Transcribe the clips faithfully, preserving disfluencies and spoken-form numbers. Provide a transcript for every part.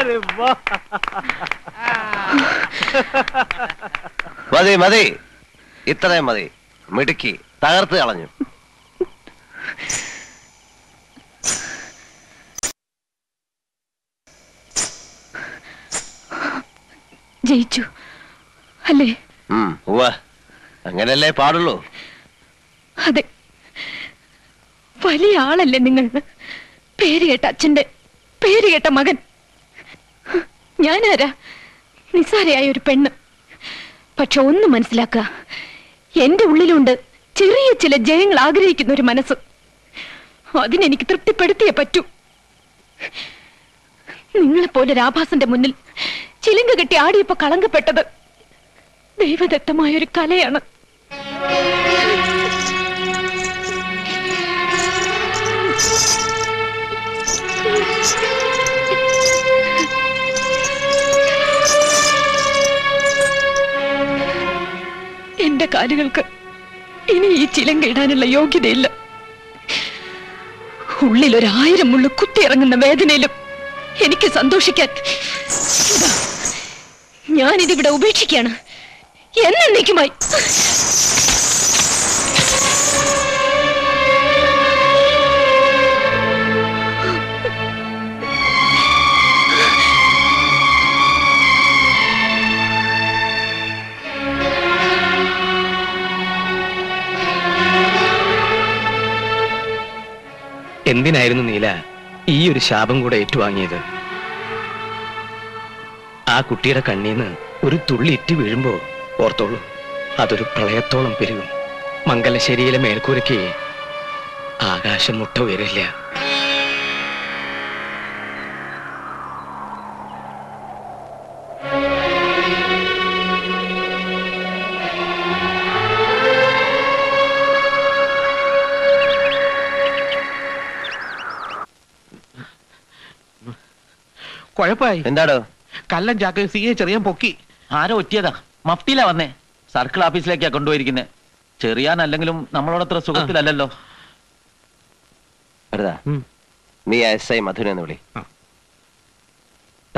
अरे मതി മതി ഇത്രയും മതി മിടുക്കി തകർത്ത് കളഞ്ഞു ജയിച്ചു അല്ലേ ഉം ഉവ്വ അങ്ങനല്ലേ പാടുള്ളൂ അതെ വലിയ ആളല്ലേ നിങ്ങൾ പേര് കേട്ട അച്ഛന്റെ പേര് കേട്ട മകൻ ഞാനാരാ നിസാരയായ ഒരു പെണ്ണ് പക്ഷെ ഒന്ന് മനസ്സിലാക്കുക എന്റെ ഉള്ളിലുണ്ട് ചെറിയ ചില ജയങ്ങൾ ആഗ്രഹിക്കുന്ന ഒരു മനസ്സ് അതിനെനിക്ക് തൃപ്തിപ്പെടുത്തിയേ പറ്റൂ നിങ്ങളെപ്പോലെ രാഭാസന്റെ മുന്നിൽ ചിലങ്ക കെട്ടി ആടിയപ്പോ കളങ്കപ്പെട്ടത് ദൈവദത്തമായൊരു കലയാണ് എന്റെ കാലുകൾക്ക് ഇനി ഈ ചിലങ്ക ഇടാനുള്ള യോഗ്യതയില്ല ഉള്ളിലൊരായിരം മുള്ളു കുത്തിയിറങ്ങുന്ന വേദനയിലും എനിക്ക് സന്തോഷിക്കാൻ ഞാനിതിവിടെ ഉപേക്ഷിക്കുകയാണ് എന്നേക്കുമായി എന്തിനായിരുന്നു നീല ഈ ഒരു ശാപം കൂടെ ഏറ്റുവാങ്ങിയത് ആ കുട്ടിയുടെ കണ്ണീന്ന് ഒരു തുള്ളി ഇറ്റി വീഴുമ്പോ ഓർത്തോളൂ അതൊരു പ്രളയത്തോളം പെരുകും മംഗലശ്ശേരിയിലെ മേൽക്കൂരയ്ക്ക് ആകാശം മുട്ട ഉയരില്ല കുഴപ്പമായി എന്താടോ കല്ലൻ ചാക്ക് സി എ ചെറിയ പൊക്കി ആരോ ഒറ്റിയതാ മഫ്തിയിലാ വന്നേ സർക്കിൾ ഓഫീസിലേക്കാ കൊണ്ടുപോയിരിക്കുന്നത് ചെറിയാനല്ലെങ്കിലും നമ്മളോടത്ര സുഖത്തിലല്ലോ നീ എസ് ഐ മധുനെ എന്ന് വിളി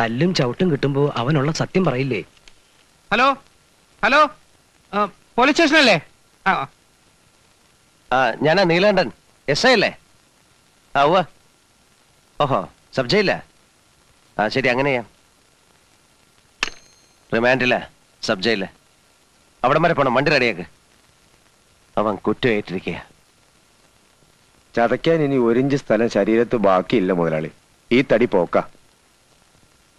തല്ലും ചവിട്ടും കിട്ടുമ്പോ അവനുള്ള സത്യം പറയില്ലേ ഹലോ ഹലോ പോലീസ് സ്റ്റേഷനല്ലേ ഞാനാ നീലാണ്ടൻ എസ് ഐ അല്ലേ ആ ഉവ്വ ഓഹോ സബ്ജയില്ല ആ ശരി അങ്ങനെ ചെയ്യാം റിമാൻഡില്ല സബ് ജയിലില്ല അവിടം വരെ പോണം വണ്ടി റെഡിയാക്ക് അവൻ കുറ്റമായിട്ടിരിക്കുക ചതയ്ക്കാൻ ഇനി ഒരിഞ്ച് സ്ഥലം ശരീരത്ത് ബാക്കിയില്ല മുതലാളി ഈ തടി പോക്ക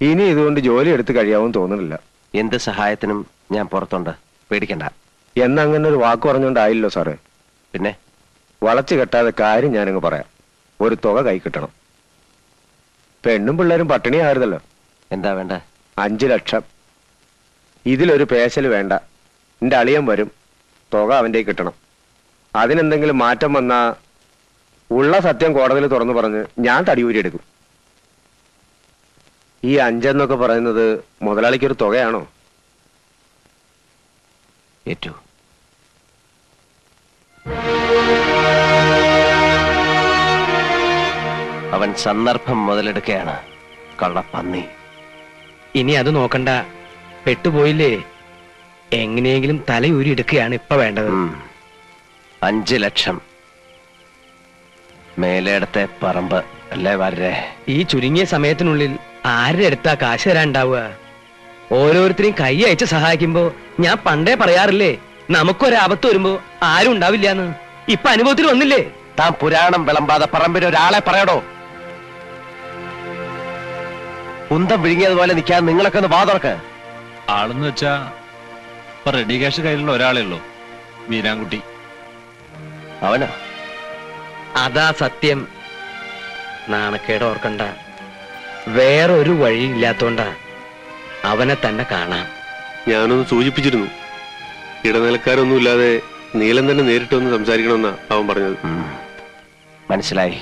ഇനി ഇതുകൊണ്ട് ജോലി എടുത്ത് കഴിയാവും തോന്നുന്നില്ല എന്ത് സഹായത്തിനും ഞാൻ പുറത്തുണ്ട് പേടിക്കണ്ട എന്നങ്ങനെ ഒരു വാക്ക് പറഞ്ഞുകൊണ്ടായില്ലോ സാറേ പിന്നെ വളച്ചു കെട്ടാതെ കാര്യം ഞാനങ്ങ് പറയാം ഒരു തുക കൈ കിട്ടണം പെണ്ണും പിള്ളേരും പട്ടിണിയായിരുന്നല്ലോ എന്താ വേണ്ട അഞ്ചു ലക്ഷം ഇതിലൊരു പേശൽ വേണ്ട എൻ്റെ അളിയൻ വരും തുക അവൻ്റെ കിട്ടണം അതിനെന്തെങ്കിലും മാറ്റം വന്നാ ഉള്ള സത്യം കോടതിയിൽ തുറന്നു പറഞ്ഞ് ഞാൻ തടിയൂരി എടുക്കും ഈ അഞ്ചെന്നൊക്കെ പറയുന്നത് മുതലാളിക്കൊരു തുകയാണോ ഏറ്റു അവൻ സന്ദർഭം മുതലെടുക്കുകയാണ് കള്ളപ്പന്നി ഇനി അത് നോക്കണ്ട പെട്ടുപോയില്ലേ എങ്ങനെയെങ്കിലും തലയൂരി എടുക്കുകയാണ് ഇപ്പൊ വേണ്ടത് അഞ്ചു ലക്ഷം മേലെടുത്ത പറമ്പ് അല്ലേ വരേ ഈ ചുരുങ്ങിയ സമയത്തിനുള്ളിൽ ആരുടെ അടുത്താ കാശ് തരാണ്ടാവുക ഓരോരുത്തരെയും കൈ അയച്ച് സഹായിക്കുമ്പോ ഞാൻ പണ്ടേ പറയാറില്ലേ നമുക്കൊരാപത്ത് വരുമ്പോ ആരും ഉണ്ടാവില്ലാന്ന് ഇപ്പൊ അനുഭവത്തിൽ വന്നില്ലേ താൻ പുരാണം വിളമ്പാതെ പറമ്പിന് ഒരാളെ പറയടോ കുന്തം വിഴുങ്ങിയതുപോലെ നിൽക്കാൻ നിങ്ങളൊക്കെ ഒന്ന് വാതോർക്ക് ആളെന്ന് വെച്ചാ ഇപ്പൊ റെഡി ക്യാഷ് കയ്യിലുള്ള ഒരാളേ ഉള്ളൂ വീരാൻകുട്ടി അവനാ അതാ സത്യം നാണക്കേട് ഓർക്കണ്ട വേറൊരു വഴി ഇല്ലാത്തോണ്ടാ അവനെ തന്നെ കാണാം ഞാനൊന്ന് സൂചിപ്പിച്ചിരുന്നു ഇടനിലക്കാരൊന്നുമില്ലാതെ നീലൻ തന്നെ നേരിട്ട് വന്ന് സംസാരിക്കണമെന്നാ അവൻ പറഞ്ഞത് മനസ്സിലായി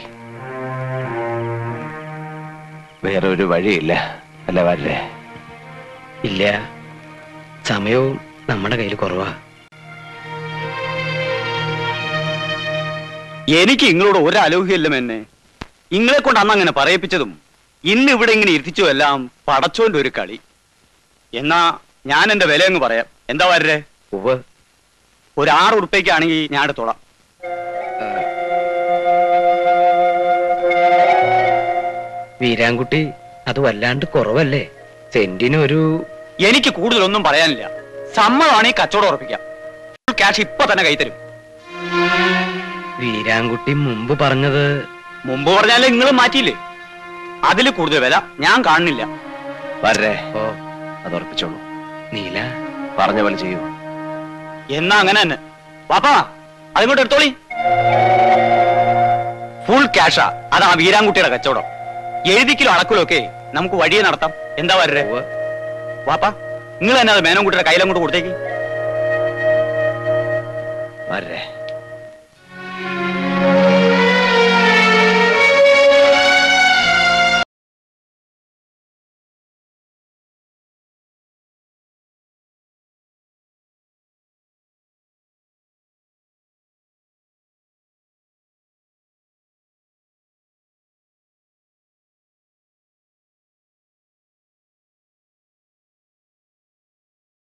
വേറൊരു വഴിയില്ല അല്ല വരേ ഇല്ല സമയവും നമ്മുടെ കയ്യിൽ കുറവാ എനിക്ക് നിങ്ങളോട് ഒരലോഹ്യമില്ല എന്നെ നിങ്ങളെ കൊണ്ട് അന്ന് അങ്ങനെ പറയിപ്പിച്ചതും ഇന്ന് ഇവിടെ ഇങ്ങനെ ഇരുത്തിച്ചു എല്ലാം പടച്ചോന്റെ ഒരു കളി. എന്നാ ഞാൻ എന്റെ വില എന്ന് പറയാം. എന്താ വരേ? ഒരു ആറ് ഉറുപ്പ്യക്കാണെങ്കിൽ ഞാൻ എടുത്തോളാം. വീരാൻകുട്ടി, അത് വല്ലാണ്ട് കുറവല്ലേ? സെന്റിനൊരു... എനിക്ക് കൂടുതലൊന്നും പറയാനില്ല. സമ്മതമാണെങ്കിൽ കച്ചവടം ഉറപ്പിക്കാം. ക്യാഷ് ഇപ്പൊ തന്നെ കൈത്തരും. വീരാൻകുട്ടി മുമ്പ് പറഞ്ഞത് മുമ്പ് പറഞ്ഞാലേ നിങ്ങൾ മാറ്റിയില്ലേ? അതിൽ കൂടുതൽ വില ഞാൻ കാണുന്നില്ല. വരേ, അത് ഉറപ്പിച്ചോളൂ. നീല പറഞ്ഞ പോലെ ചെയ്യൂ. എന്നാ അങ്ങനെ തന്നെ. പാപ്പാ, അതിങ്ങോട്ട് എടുത്തോളി. ഫുൾ ക്യാഷാ. അതാ വീരാൻകുട്ടിയുടെ കച്ചവടം. എഴുതി കിലോ അടക്കലൊക്കെ നമുക്ക് വഴിയെ നടത്താം. എന്താ വരേ? വാപ്പാ, നിങ്ങൾ തന്നെ അത് മേനോൻകുട്ടിയുടെ കയ്യിലങ്ങോട്ട് കൊടുത്തേക്ക്.